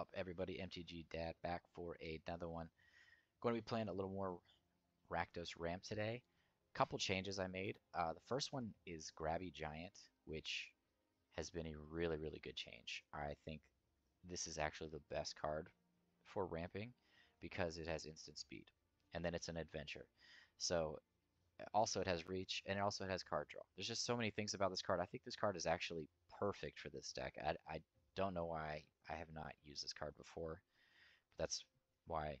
up, everybody? MTG Dad back for another one. Going to be playing a little more Rakdos Ramp today. Couple changes I made. The first one is Grabby Giant, which has been a really, really good change. I think this is actually the best card for ramping because it has instant speed. And then it's an adventure. So also it has reach, and also it has card draw. There's just so many things about this card. I think this card is actually perfect for this deck. I don't know why I have not used this card before, but that's why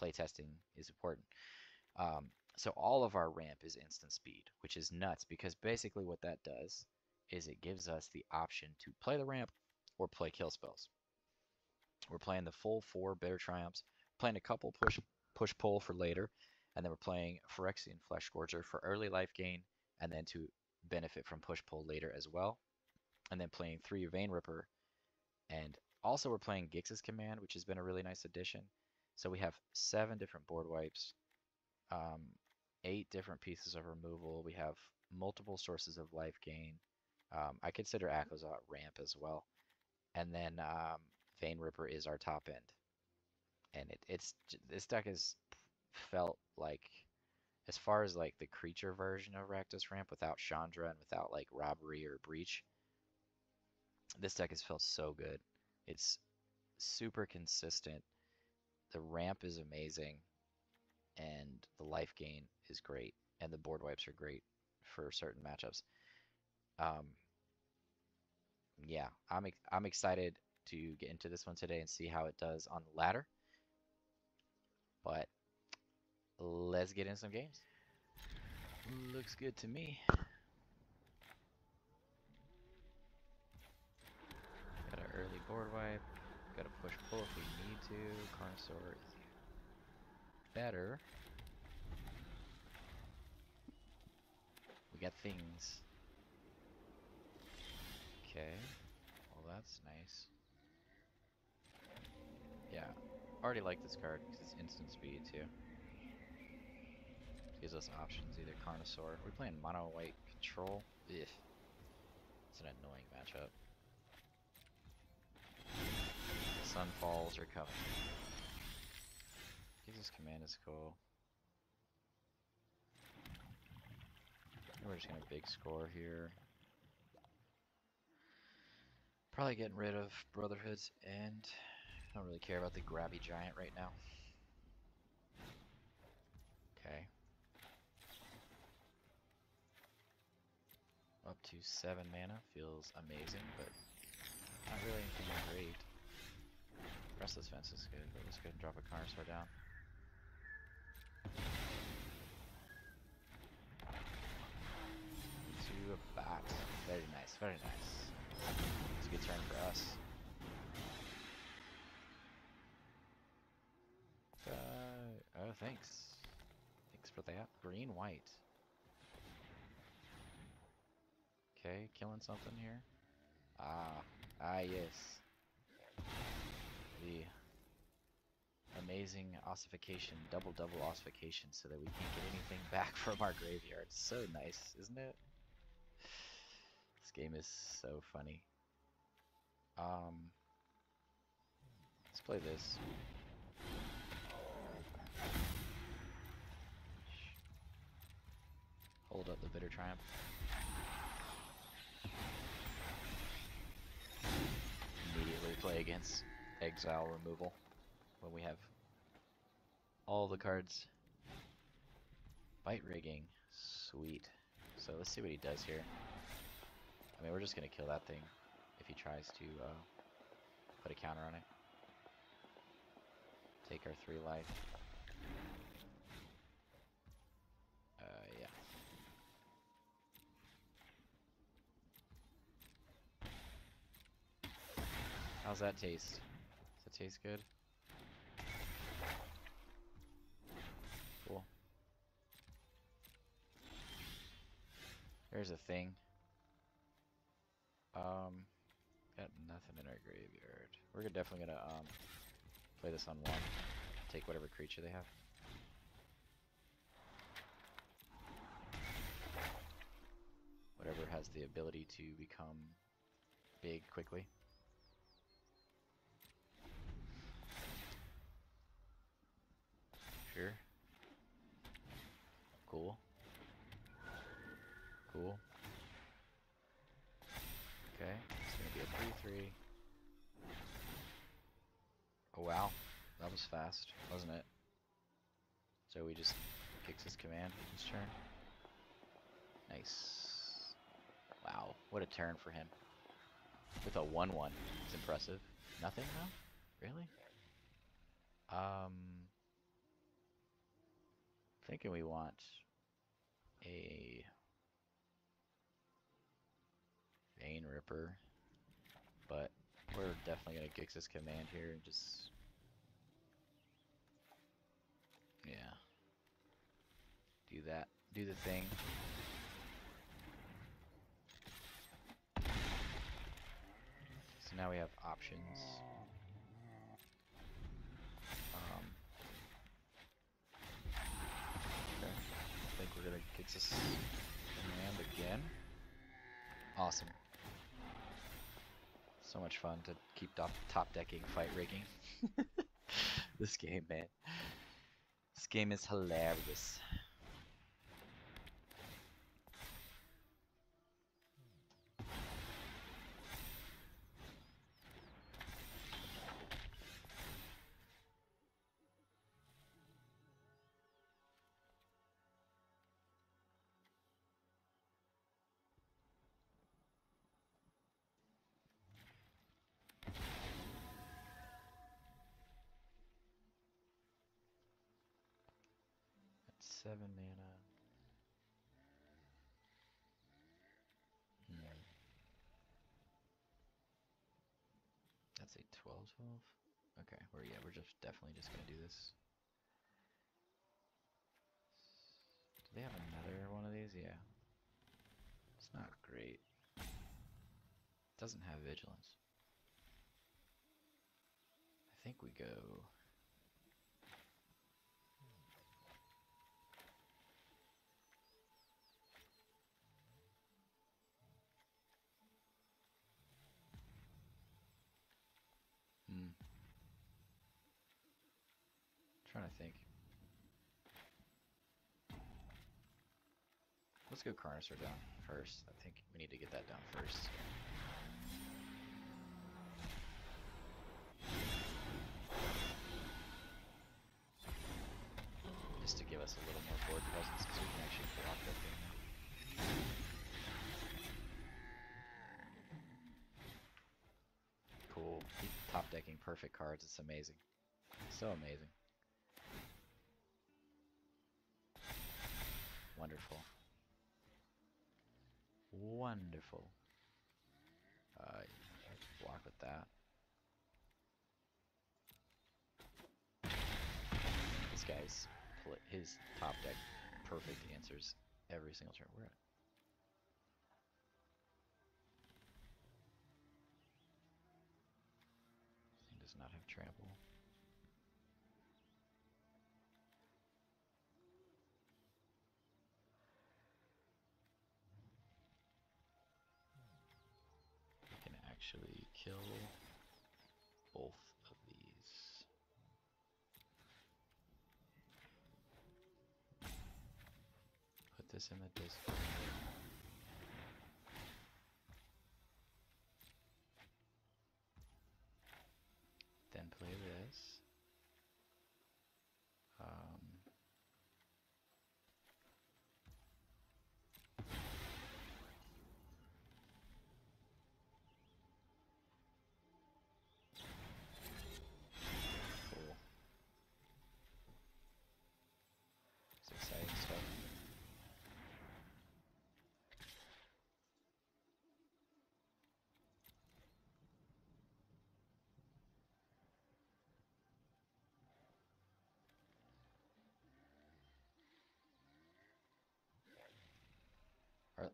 playtesting is important. So all of our ramp is instant speed, which is nuts, because basically what that does is it gives us the option to play the ramp or play kill spells. We're playing the full 4 Bitter Triumphs, playing a couple push pull for later, and then we're playing Phyrexian Fleshgorger for early life gain, and then to benefit from push pull later as well. And then playing 3 Vein Ripper, and also we're playing Gix's Command, which has been a really nice addition. So we have 7 different board wipes, 8 different pieces of removal. We have multiple sources of life gain. I consider Akhlazot ramp as well, and then Vein Ripper is our top end, and it's this deck has felt like, as far as like the creature version of Rakdos Ramp without Chandra and without like Robbery or Breach, this deck has felt so good. It's super consistent. The ramp is amazing, and the life gain is great, and the board wipes are great for certain matchups. Yeah, I'm excited to get into this one today and see how it does on the ladder. But let's get in some games. Looks good to me. Got an early board wipe. Got a push pull if we need to. Carnosaur is better. We got things. Okay, well that's nice. Yeah, already like this card because it's instant speed too. It gives us options, either Carnosaur. We're playing Mono White Control. Ugh. It's an annoying matchup. Sun Falls are coming. Gix's Command is cool. And we're just gonna big score here. Probably getting rid of Brotherhood's End. I don't really care about the Grabby Giant right now. Okay. Up to 7 mana feels amazing, but not really anything that great. Restless Fence is good, but let's go ahead and drop a Carnosaur down. To a bot. Very nice, very nice. It's a good turn for us. Oh, thanks. Thanks for that. Green, white. Okay, killing something here. Ah, yes. The amazing ossification, double ossification, so that we can't get anything back from our graveyard. So nice, isn't it? This game is so funny. Let's play this. Hold up the Bitter Triumph. Immediately play against exile removal when we have all the cards. Bite rigging, sweet. So let's see what he does here. I mean, we're just going to kill that thing if he tries to put a counter on it. Take our 3 life. Yeah. How's that taste? Does that taste good? Cool. Here's a thing. Got nothing in our graveyard. We're definitely gonna play this on 1. Take whatever creature they have. Whatever has the ability to become big quickly. here. Cool. Cool. Okay, it's gonna be a 3-3. Oh wow, that was fast, wasn't it? So we just kicks his command this turn. Nice. Wow, what a turn for him. With a 1-1, it's impressive. Nothing though? Really? Thinking we want a Vein Ripper, but we're definitely gonna Gix's Command here and just, yeah, do that, do the thing. So now we have options. I think we're gonna Gix's Command again. Awesome. So much fun to keep top decking, fight rigging. This game, man. This game is hilarious. That's a 12-12. Okay, we're definitely just gonna do this. Do they have another one of these? Yeah. It's not great. It doesn't have vigilance. I think we go. Trying to think. Let's go Carnosaur down first. I think we need to get that down first. Just to give us a little more board presence so we can actually pull off that thing. Cool. Keep top decking perfect cards. It's amazing. So amazing. Wonderful. Wonderful. Block with that. This guy's his top deck perfect answers every single turn. We're at. This thing does not have trample. Actually kill both of these. Put this in the disc. Then play this.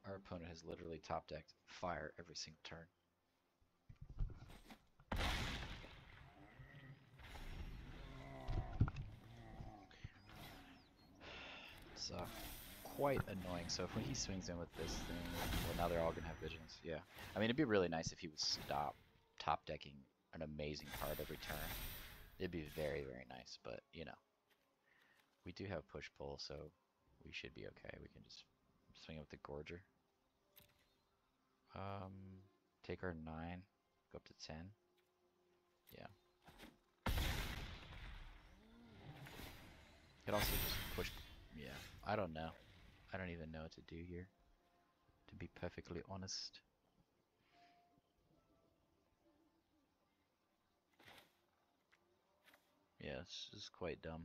Our opponent has literally top decked fire every single turn. It's quite annoying. So if he swings in with this thing, well, now they're all gonna have vigilance. Yeah, I mean it'd be really nice if he would stop top decking an amazing card every turn. It'd be very, very nice, but you know, We do have push pull, so we should be okay. We can just swing up the Gorger. Take our 9, go up to 10. Yeah. Could also just push. Yeah, I don't know. I don't even know what to do here, to be perfectly honest. Yeah, this is quite dumb.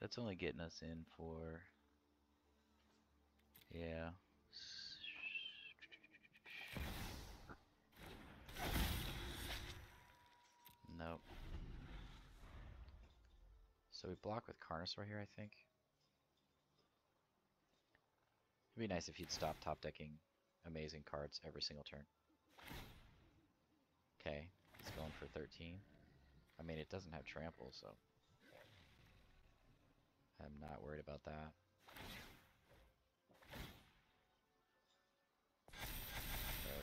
That's only getting us in for, yeah. Nope. So we block with Carnosaur here, I think. It'd be nice if he'd stop top decking amazing cards every single turn. Okay, he's going for 13. I mean, it doesn't have trample, so I'm not worried about that.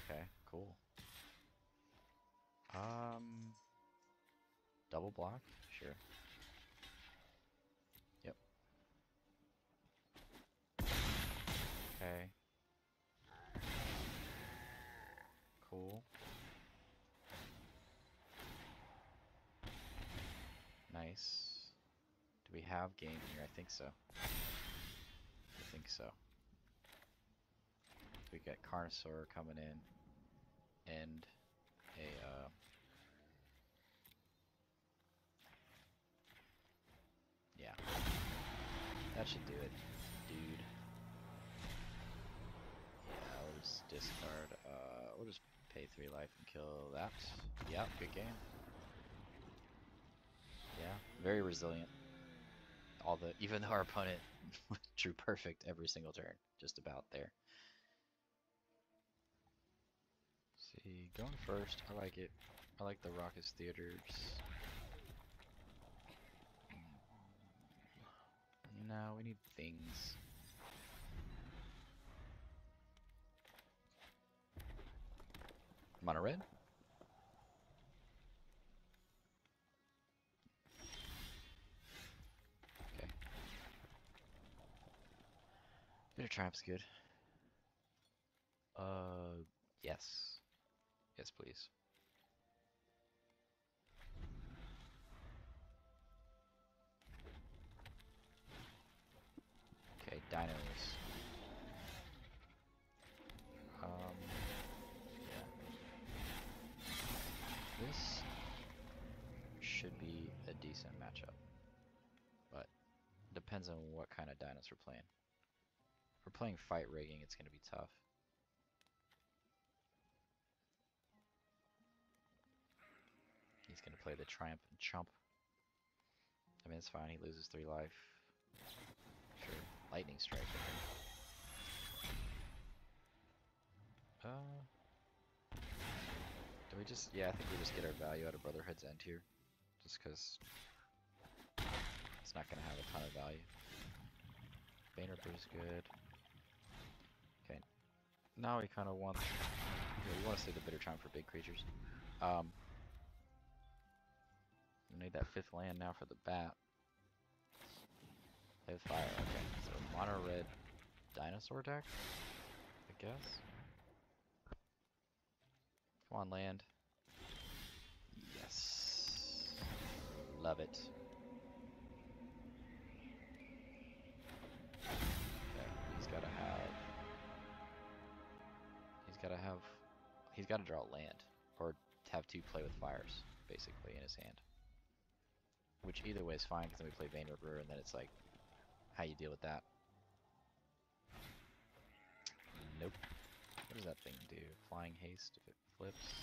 Okay, cool. Double block? Sure. Yep. Okay. Cool. Nice. Do we have game here? I think so. I think so. We got Carnosaur coming in and a yeah, that should do it, dude. Yeah, we'll just discard. We'll just pay 3 life and kill that. Yeah, good game. Yeah, very resilient. Even though our opponent drew perfect every single turn, just about there. Let's see, going first. I like it. I like the Raucous Theaters. No, we need things. Mono Red. Okay. Bitter Triumph's good. Yes. Yes, please. Okay, dinos. Yeah. This should be a decent matchup, but depends on what kind of dinos we're playing. If we're playing fight rigging, it's going to be tough. He's going to play the Triumph and Chump. I mean, it's fine. He loses 3 life. Sure. Lightning Strike. Do we just... Yeah, I think we just get our value out of Brotherhood's End here. Just because it's not going to have a ton of value. Vein Ripper is good. Okay. Now we kind of want... Yeah, we want to save the Bitter Triumph for big creatures. We need that 5th land now for the bat. Play with fire, okay. So mono red dinosaur deck, I guess. Come on, land. Yes. Love it. Okay, he's gotta draw land. Or have 2 play with fires, basically, in his hand. Which either way is fine, because then we play Vein Ripper, and then it's like, how you deal with that? Nope. What does that thing do? Flying haste if it flips.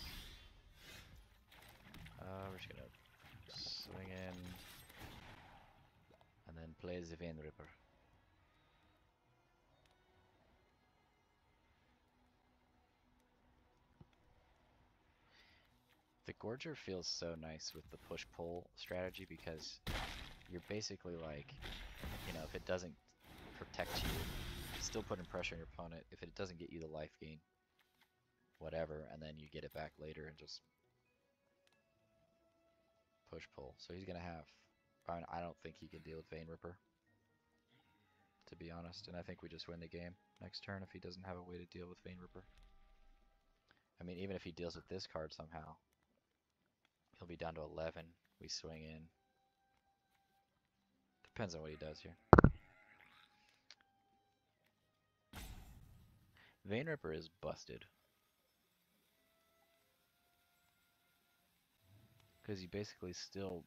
We're just gonna swing in, and then play the Vein Ripper. The Gorger feels so nice with the push-pull strategy because you're basically like, you know, if it doesn't protect you, still putting pressure on your opponent. If it doesn't get you the life gain, whatever, and then you get it back later and just push-pull. So he's going to have I don't think he can deal with Vein Ripper, to be honest, and I think we just win the game next turn if he doesn't have a way to deal with Vein Ripper. I mean, even if he deals with this card somehow, he'll be down to 11. We swing in. Depends on what he does here. Vein Ripper is busted. Because he basically still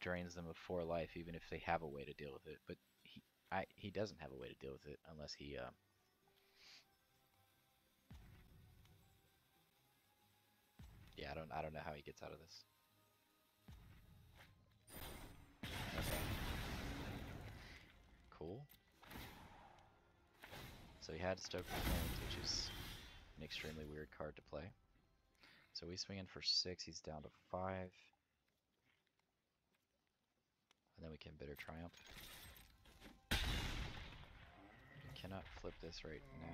drains them of 4 life, even if they have a way to deal with it. But he doesn't have a way to deal with it unless he yeah, I don't know how he gets out of this. Okay. Cool. So he had Stoker's Flames, which is an extremely weird card to play. So we swing in for 6, he's down to 5. And then we can Bitter Triumph. We cannot flip this right now.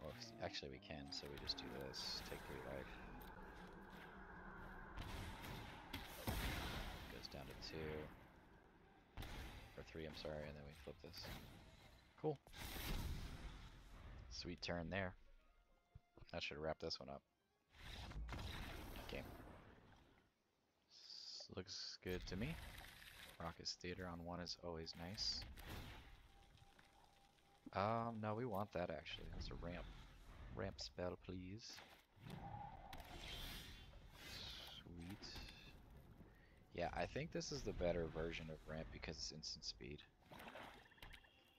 Well, actually we can, so we just do this, take 3 life. Goes down to 2. Or 3, I'm sorry, and then we flip this. Cool. Sweet turn there. That should wrap this one up. Okay. This looks good to me. Raucous Theater on 1 is always nice. No, we want that actually. That's a ramp. Ramp spell, please. Sweet. Yeah, I think this is the better version of ramp because it's instant speed.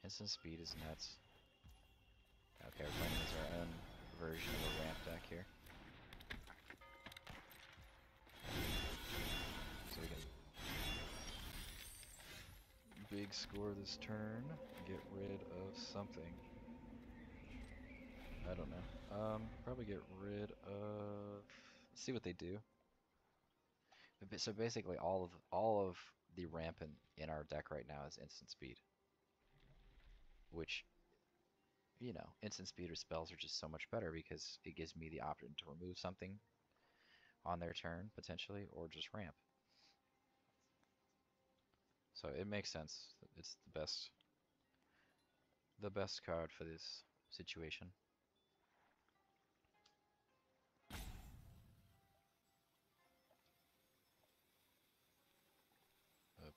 Instant speed is nuts. Okay, we're playing as our own version of a ramp deck here. So we can big score this turn, get rid of something. I don't know. Probably get rid of. Let's see what they do. So basically, all of the ramp in our deck right now is instant speed, which. You know, instant speed or spells are just so much better because it gives me the option to remove something on their turn, potentially, or just ramp. So it makes sense. It's the best card for this situation.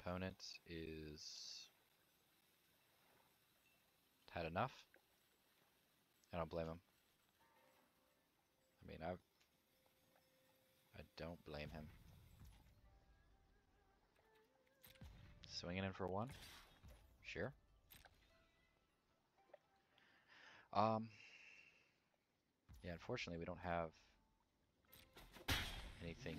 The opponent is had enough. I don't blame him. I mean, I don't blame him. Swinging in for 1? Sure. Yeah, unfortunately we don't have anything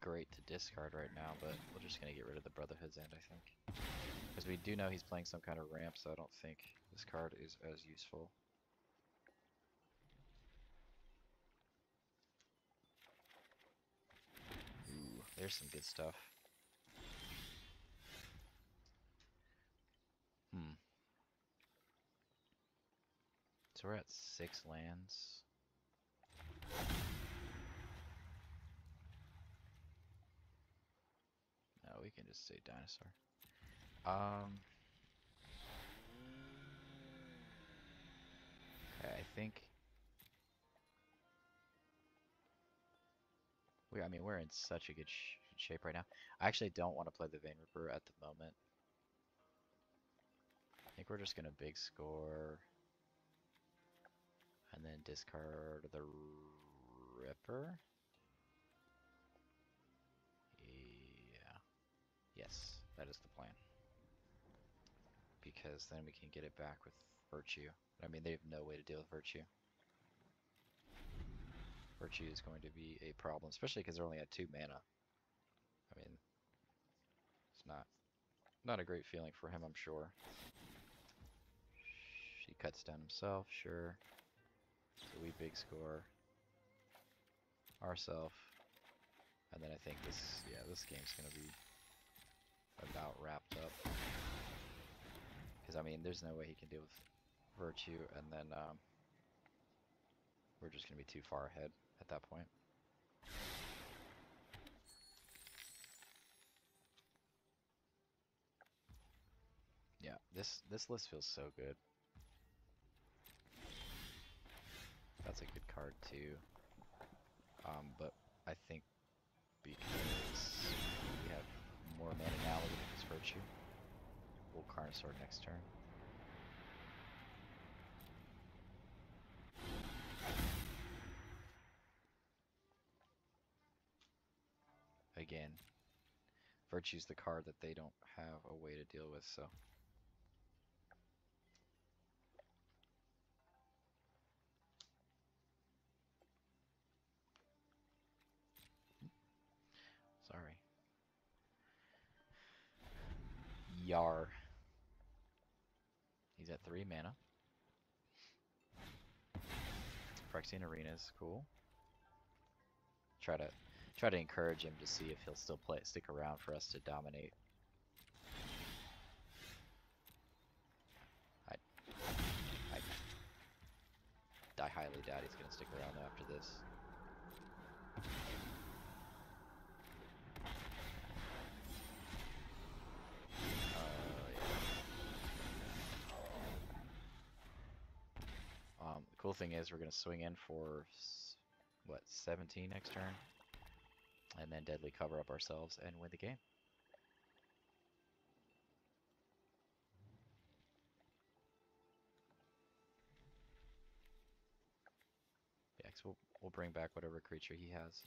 great to discard right now, but we're just gonna get rid of the Brotherhood's End, I think. Because we do know he's playing some kind of ramp, so I don't think this card is as useful. Ooh, there's some good stuff. So we're at 6 lands. No, we can just say dinosaur. Okay, I think we're in such a good shape right now. I actually don't want to play the Vein Ripper at the moment. I think we're just gonna big score and then discard the Ripper. Yeah. Yes, that is the plan. Because then we can get it back with Virtue. I mean, they have no way to deal with Virtue. Virtue is going to be a problem, especially because they're only at 2 mana. I mean, it's not a great feeling for him, I'm sure. He cuts down himself, sure. So we big score ourselves, and then I think this game's gonna be about wrapped up. Because, I mean, there's no way he can deal with Virtue, and then we're just going to be too far ahead at that point. Yeah, this list feels so good. That's a good card too. But I think because we have more mana now with this Virtue, we'll Carnosaur next turn. Again, Virtue's the card that they don't have a way to deal with, so. Sorry. Yar. He's at 3 mana. Phyrexian Arena is cool. Try to encourage him to see if he'll still stick around for us to dominate. I highly doubt he's gonna stick around after this. The cool thing is we're gonna swing in for what, 17 next turn, and then Deadly Cover-Up ourselves and win the game. Yeah, 'cause we'll bring back whatever creature he has.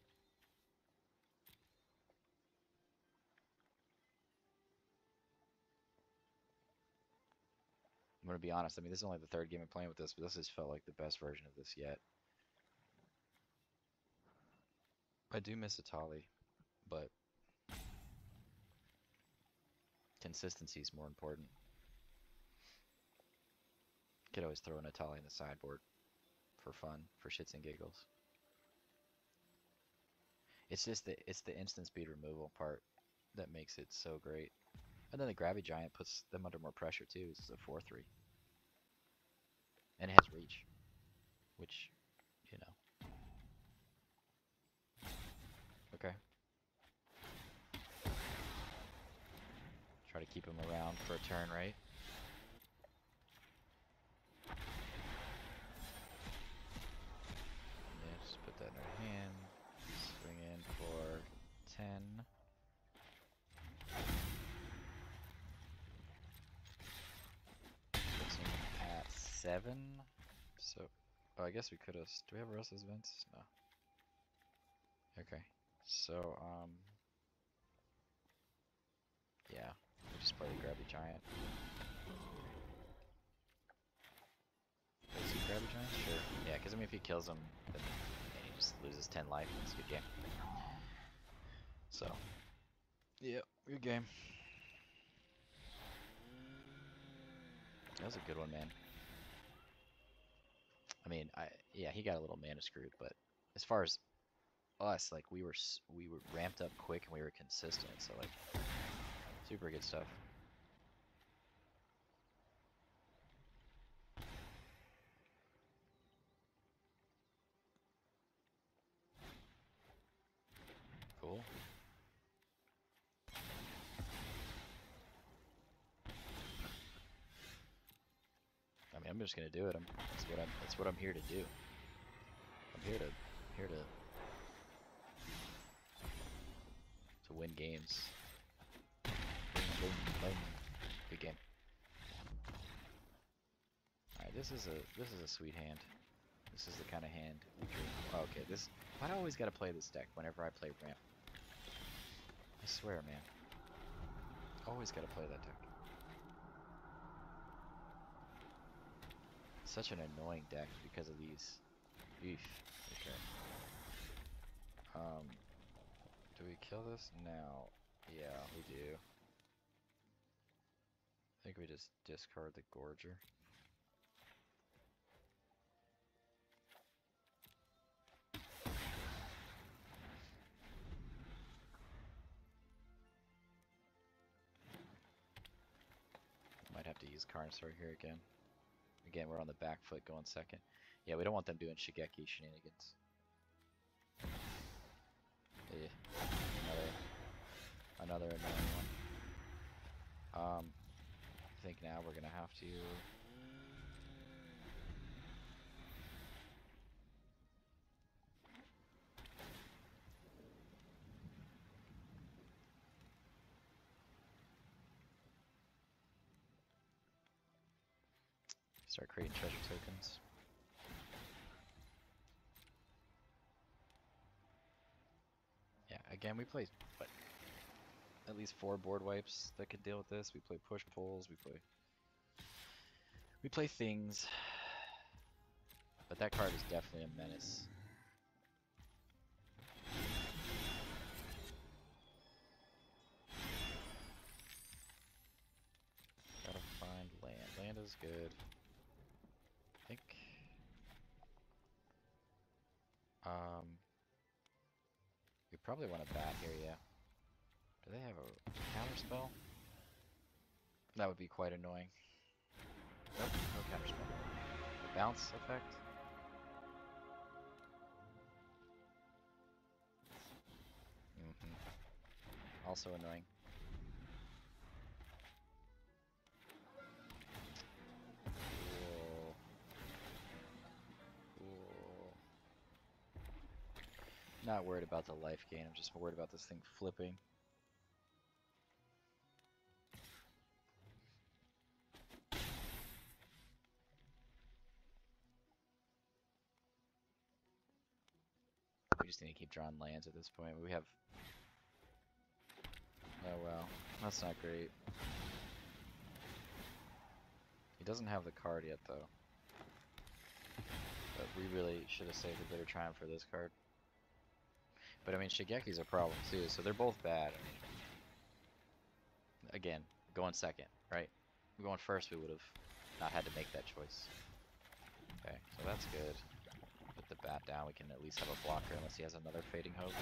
I'm gonna be honest, I mean, this is only the 3rd game I'm playing with this, but this has felt like the best version of this yet. I do miss Atali, but consistency is more important. Could always throw an Atali in the sideboard for fun, for shits and giggles. It's just that it's the instant speed removal part that makes it so great. And then the Grabby Giant puts them under more pressure too. It's a 4/3. And it has Reach. Which, you know. Okay. Try to keep him around for a turn, right? Yeah, just put that in our hand. Swing in for 10. At 7, so I guess we could have. Do we have Rosa's Vents? No. Okay, so yeah, we'll just play the Grabby Giant. Does he Grabby Giant? Sure. Yeah, because I mean, if he kills him, then he just loses 10 life. It's a good game. So, yeah, good game. That was a good one, man. I mean, yeah, he got a little mana screwed, but as far as us, like, we were ramped up quick and we were consistent, so like, super good stuff. Cool. I'm just gonna do it. That's what I'm here to do. I'm here to win games. Boom, boom, boom. Good game. All right, this is a sweet hand. This is the kind of hand we dream. Oh, okay, this. Why do I always gotta play this deck whenever I play Ramp? I swear, man. Always gotta play that deck. Such an annoying deck because of these. Oof. Okay. Do we kill this now? Yeah, we do. I think we just discard the Gorger. Might have to use Carnosaur here again. Again, we're on the back foot going second. Yeah, we don't want them doing Shigeki shenanigans. Yeah, another annoying one. think now we're gonna have to... start creating treasure tokens. Yeah, again, we play what, at least 4 board wipes that could deal with this. We play push pulls, we play things. But that card is definitely a menace. Gotta find land. Land is good. I think we probably want a bat here, yeah. Do they have a counter spell? That would be quite annoying. Nope, no counter spell. The bounce effect. Mm-hmm. Also annoying. Not worried about the life gain, I'm just worried about this thing flipping. We just need to keep drawing lands at this point. We have... oh well, that's not great. He doesn't have the card yet though. But we really should have saved a Bitter Triumph for this card. But I mean, Shigeki's a problem too, so they're both bad. I mean, again, going second, right? If we're going first, we would have not had to make that choice. Okay, so that's good. Put the bat down, we can at least have a blocker unless he has another Fading Hope.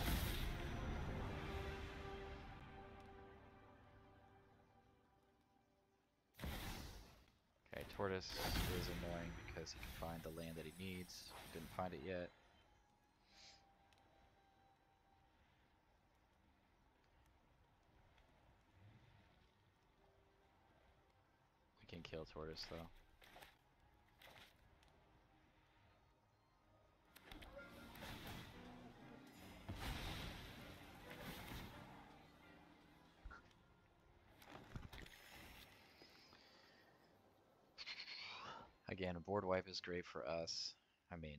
Okay, Tortoise is annoying because he can find the land that he needs. Didn't find it yet. Can kill Tortoise though. Again, a board wipe is great for us. I mean,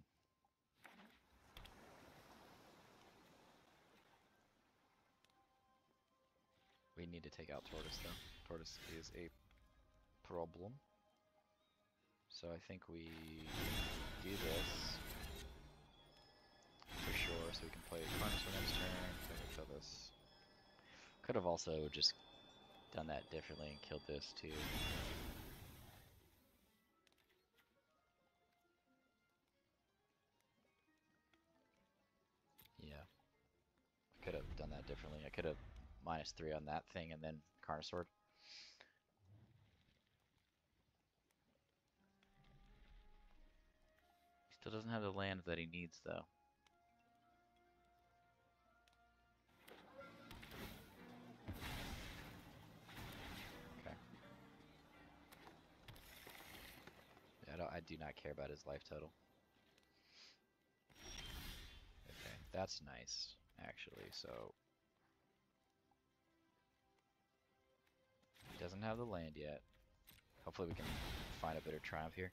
we need to take out Tortoise though. Tortoise is a problem. So I think we do this for sure, so we can play Carnosaur next turn. Kill this. Could have also just done that differently and killed this too. Yeah, I could have done that differently. I could have -3 on that thing and then Carnosaur. Still doesn't have the land that he needs though. Okay. Yeah, I do not care about his life total. Okay, that's nice actually. So he doesn't have the land yet. Hopefully we can find a Bitter Triumph here.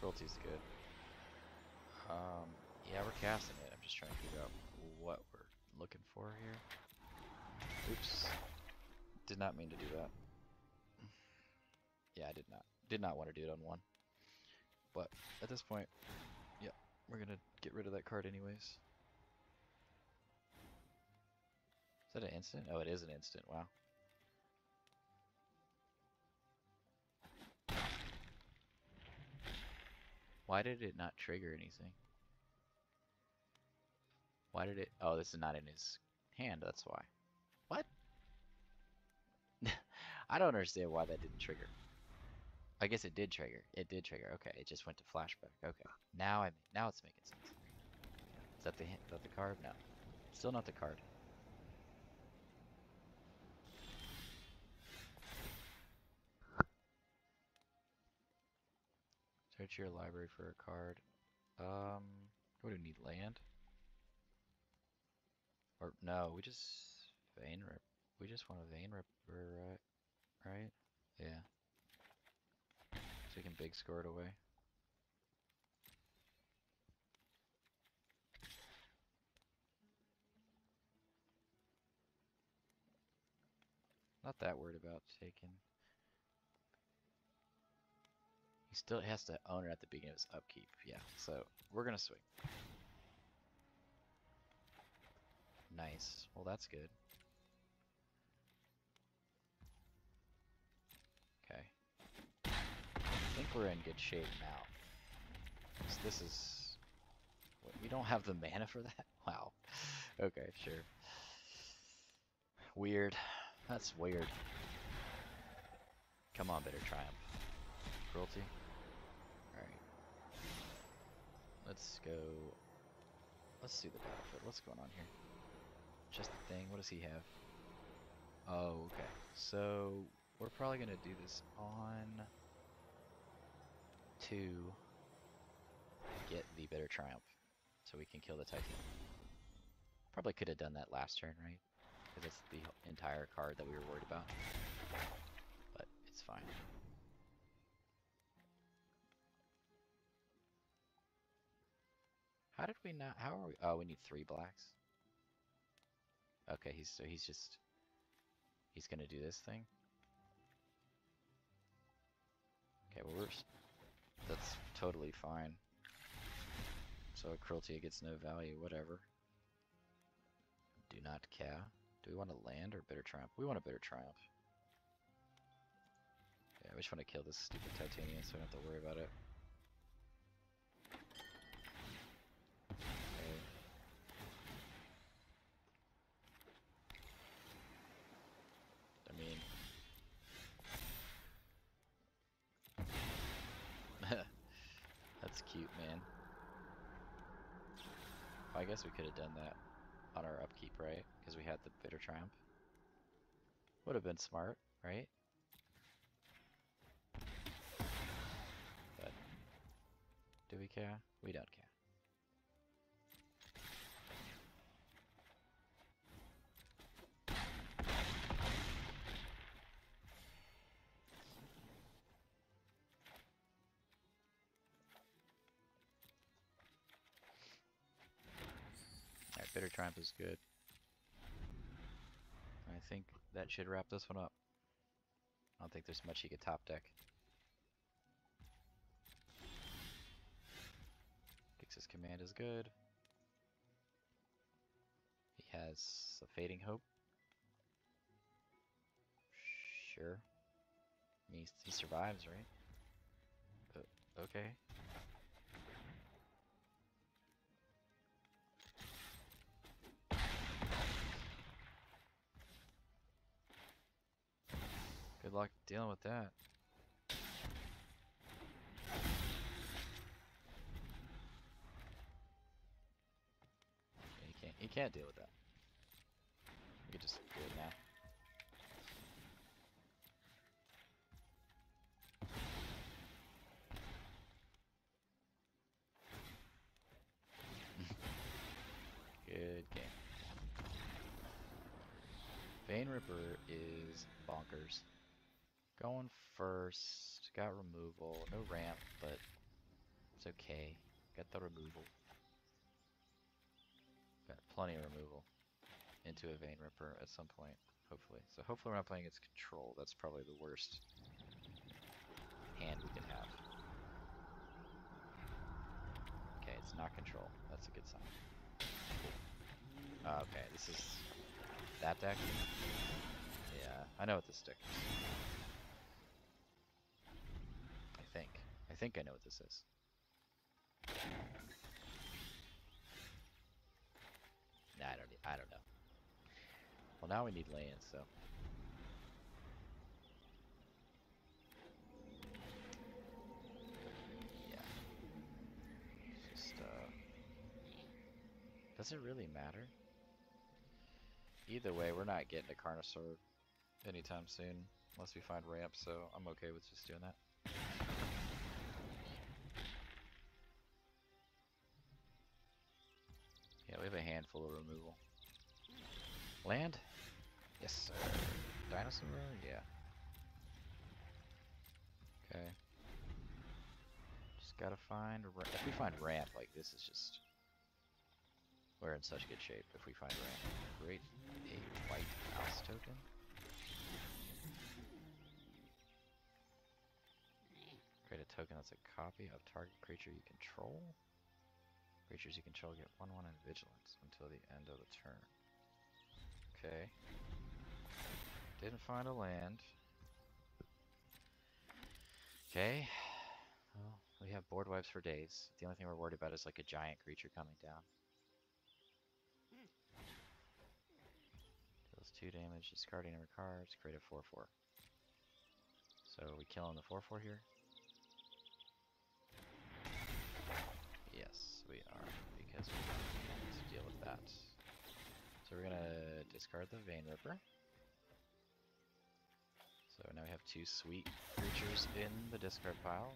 Cruelty's good. Yeah, we're casting it. I'm just trying to figure out what we're looking for here. Oops. Did not mean to do that. Yeah, I did not. Did not want to do it on one. But at this point, yeah, we're gonna get rid of that card anyways. Is that an instant? Oh, it is an instant. Wow. Why did it not trigger anything? Why did it... oh, this is not in his hand, that's why. What? I don't understand why that didn't trigger. I guess it did trigger. It did trigger. Okay, it just went to flashback. Okay. Now now it's making sense. Is that the hint? Is that the card? No. Still not the card. Search your library for a card. What do we need? Land? Or no, we just Vein Ripper. We just want a Vein Ripper, right? Right? Yeah. So we can big score it away. Not that worried about taking. He still has to own it at the beginning of his upkeep. Yeah, so we're gonna swing. Nice. Well, that's good. Okay. I think we're in good shape now. So this is. What, we don't have the mana for that? Wow. Okay, sure. Weird. That's weird. Come on, Bitter Triumph. Cruelty. Alright. Let's go. Let's do the battlefield. What's going on here? Just the thing. What does he have? Oh, okay. So, we're probably going to do this on 2. Get the Bitter Triumph. So we can kill the Titan. Probably could have done that last turn, right? Because it's the entire card that we were worried about. But it's fine. How did we not? How are we? Oh, we need 3 blacks. Okay, he's gonna do this thing. Okay, well that's totally fine. So a Cruelty gets no value, whatever. Do not care. Do we want to land or Bitter Triumph? We want a Bitter Triumph. Yeah, we just want to kill this stupid Titanium so we don't have to worry about it. Okay. I mean... That's cute, man. Well, I guess we could have done that on our upkeep, right? Because we had the Bitter Triumph. Would have been smart, right? But do we care? We don't care. Bitter Triumph is good. I think that should wrap this one up. I don't think there's much he could top deck. Gix's Command is good. He has a Fading Hope. Sure. I mean, he survives, right? But, okay. Good luck dealing with that. Yeah, he can't deal with that. We can just do it now. Good game. Vein Ripper is bonkers. Going first, got removal, no ramp, but it's okay. Got the removal. Got plenty of removal into a Vein Ripper at some point, hopefully. So hopefully we're not playing its control. That's probably the worst hand we can have. Okay, it's not control. That's a good sign. Okay, this is that deck? Yeah, I know what this deck is. I think I know what this is. Nah, I don't know. Well, now we need land, so. Yeah. Just does it really matter? Either way, we're not getting a Carnosaur anytime soon unless we find ramp, so I'm okay with just doing that. have a handful of removal. Land? Yes, sir. Dinosaur? Yeah. Okay. Just gotta find... If we find ramp, like, this is just... We're in such good shape if we find ramp. Great. A white house token. Create a token that's a copy of target creature you control. Creatures you control get 1/1 in vigilance until the end of the turn. Okay. Didn't find a land. Okay. Well, we have board wipes for days. The only thing we're worried about is like a giant creature coming down. Deals 2 damage, discarding number cards, create a 4/4. So are we killing the 4/4 here? Yes, we are, because we need to deal with that. So we're gonna discard the Vein Ripper. So now we have 2 sweet creatures in the discard pile.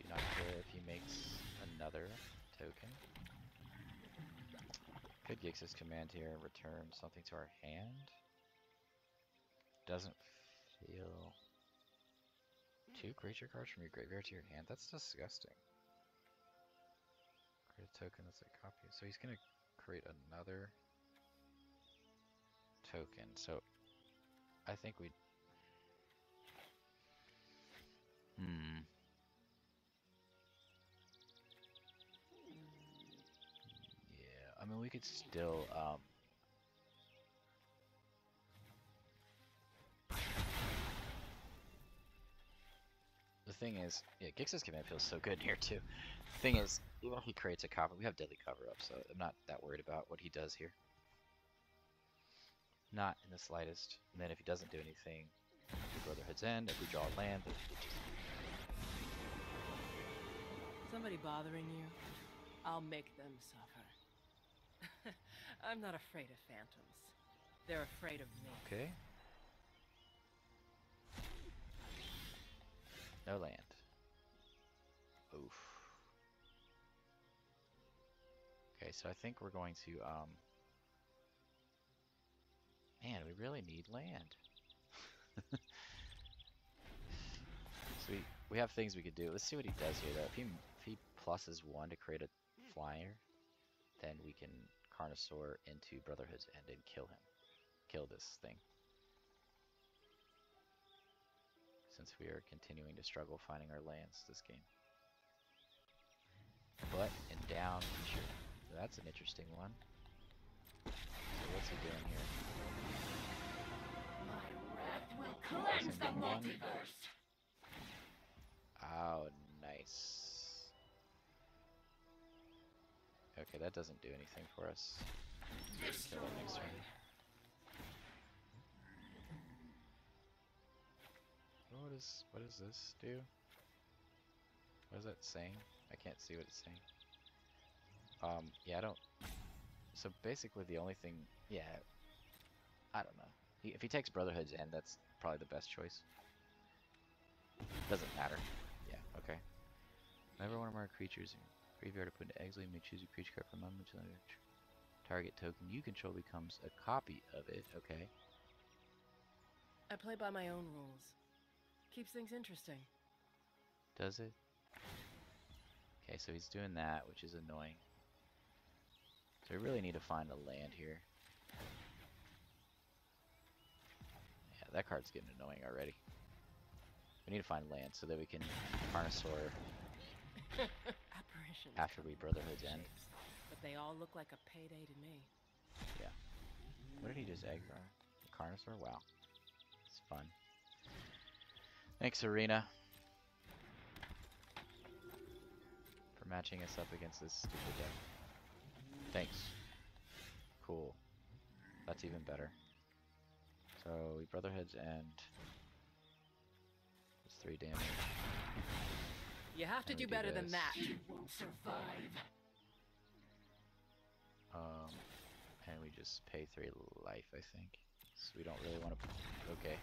Do not care if he makes another token. Could Gix's Command here return something to our hand? Doesn't feel... 2 creature cards from your graveyard to your hand? That's disgusting. Create a token that's a copy. So he's gonna create another token. So I think we... Yeah, I mean we could still the thing is, yeah, Gix's Command feels so good here too. The thing is, even if he creates a copy, we have Deadly Cover-Up, so I'm not that worried about what he does here. Not in the slightest. And then if he doesn't do anything, the Brotherhood's End, if we draw a land, then we just... Somebody bothering you? I'll make them suffer. I'm not afraid of phantoms. They're afraid of me. Okay. No land. Oof. Okay, so I think we're going to, man, we really need land. So we have things we could do. Let's see what he does here, though. If he pluses 1 to create a flyer, then we can Carnosaur into Brotherhood's End and kill him. Kill this thing. Since we are continuing to struggle finding our lands this game. But and down feature. So that's an interesting one. So what's he doing here? My wrath will cleanse the multiverse! Oh, nice. Okay, that doesn't do anything for us. Let's kill him next turn. What does this do? What is that saying? I can't see what it's saying. Yeah, I don't... So basically the only thing... Yeah, I don't know. If he takes Brotherhood's End, that's probably the best choice. Doesn't matter. Yeah, okay. Whenever one of our creatures in graveyard are put into exile, you may choose a creature card from among the target token you control becomes a copy of it. Okay. I play by my own rules. Keeps things interesting. Does it? Okay, so he's doing that, which is annoying. So we really need to find a land here. Yeah, that card's getting annoying already. We need to find land so that we can Carnosaur after we Brotherhood's End. But they all look like a payday to me. Yeah. What did he just aggro? The Carnosaur? Wow. It's fun. Thanks, Arena, for matching us up against this stupid deck. Thanks. Cool. That's even better. So we Brotherhood's End. It's 3 damage. You have to do better than that. You won't survive. And we just pay 3 life, I think. So we don't really want to. Okay.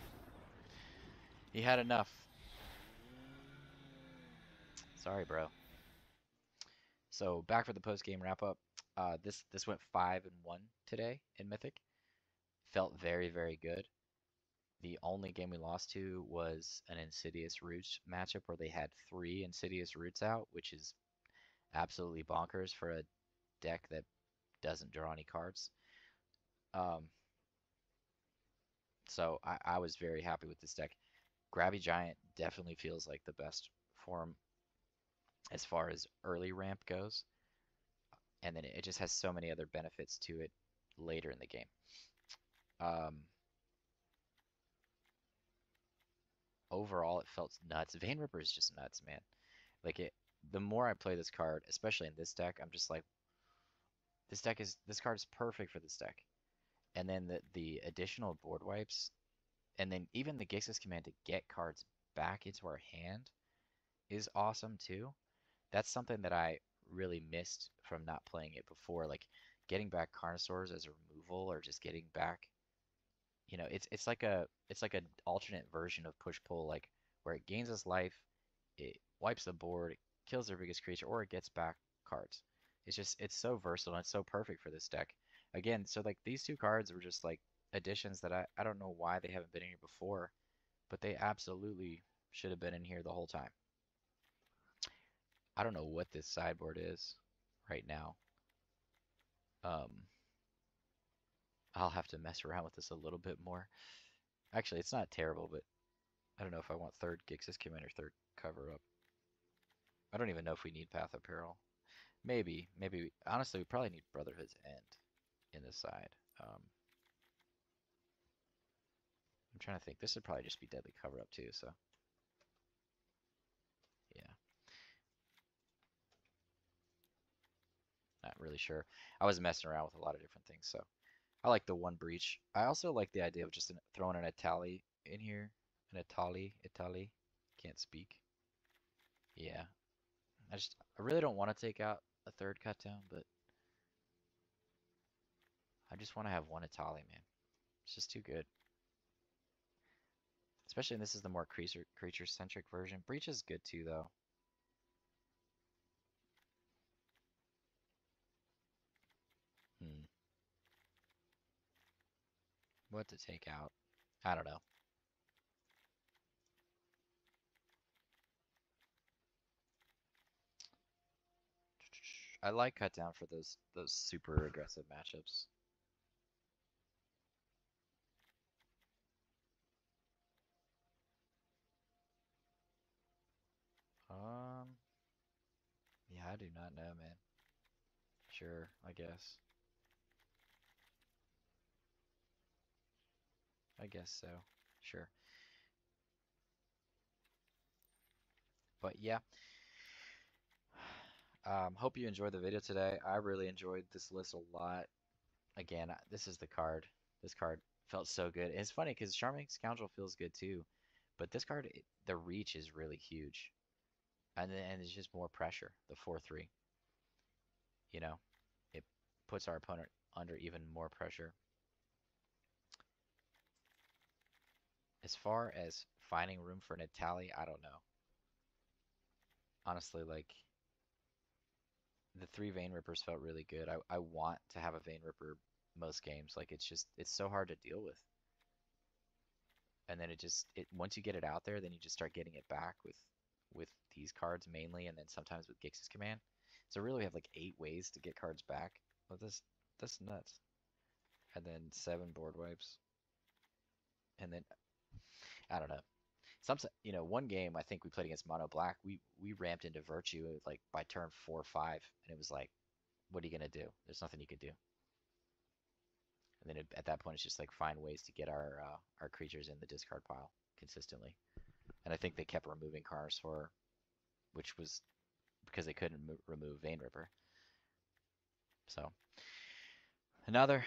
He had enough. Sorry, bro. So back for the post-game wrap-up. This went 5-1 today in Mythic. Felt very, very good. The only game we lost to was an Insidious Roots matchup where they had 3 Insidious Roots out, which is absolutely bonkers for a deck that doesn't draw any cards. So I was very happy with this deck. Grabby Giant definitely feels like the best form as far as early ramp goes. And then it just has so many other benefits to it later in the game. Overall, it felt nuts. Vein Ripper is just nuts, man. Like, the more I play this card, especially in this deck, I'm just like, this card is perfect for this deck. And then the additional board wipes, and then even the Gix's Command to get cards back into our hand is awesome too. That's something that I really missed from not playing it before, like getting back Carnosaurs as a removal, or just getting back, you know, it's like an alternate version of Push Pull, like where it gains us life, it wipes the board, it kills their biggest creature, or it gets back cards. It's so versatile, and it's so perfect for this deck. Again, so like these two cards were just like additions that I don't know why they haven't been in here before, but they absolutely should have been in here the whole time. I don't know what this sideboard is right now. I'll have to mess around with this a little bit more. Actually, it's not terrible, but I don't know if I want third Gix's Command or third Cover-Up. I don't even know if we need Path of Peril. Maybe. Honestly, we probably need Brotherhood's End in this side. I'm trying to think. This would probably just be Deadly Cover-Up too, so. Yeah. Not really sure. I was messing around with a lot of different things, so. I like the one Breach. I also like the idea of just throwing an Atali in here. An Atali. Can't speak. Yeah. I really don't want to take out a third Cut Down, but I just want to have one Atali, man. It's just too good. Especially when this is the more creature-centric version. Breach is good too, though. What to take out? I don't know. I like Cut Down for those super aggressive matchups. Yeah, I do not know, man. Sure, I guess so, sure. But yeah. Hope you enjoyed the video today. I really enjoyed this list a lot. Again, this is the card. This card felt so good. And it's funny because Charming Scoundrel feels good too. But this card, the reach is really huge. And it's just more pressure, the 4-3. You know, it puts our opponent under even more pressure. As far as finding room for an Atali, I don't know. Honestly, like, the 3 Vein Rippers felt really good. I want to have a Vein Ripper most games. Like, it's so hard to deal with. And then once you get it out there, then you just start getting it back with these cards mainly, and then sometimes with Gix's Command. So really we have like 8 ways to get cards back. Well, that's nuts. And then 7 board wipes. And then I don't know. Sometimes, you know, one game I think we played against Mono Black, we ramped into Virtue like by turn 4 or 5, and it was like, what are you gonna do? There's nothing you could do. And then at that point, it's just like find ways to get our creatures in the discard pile consistently. And I think they kept removing Carnosaur, which was because they couldn't remove Vein Ripper. So. Another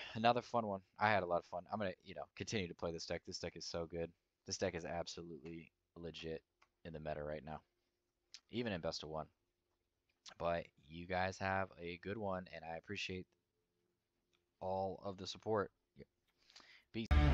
fun one. I had a lot of fun. I'm gonna, you know, continue to play this deck. This deck is so good. This deck is absolutely legit in the meta right now, even in best of one. But you guys have a good one, and I appreciate all of the support. Peace.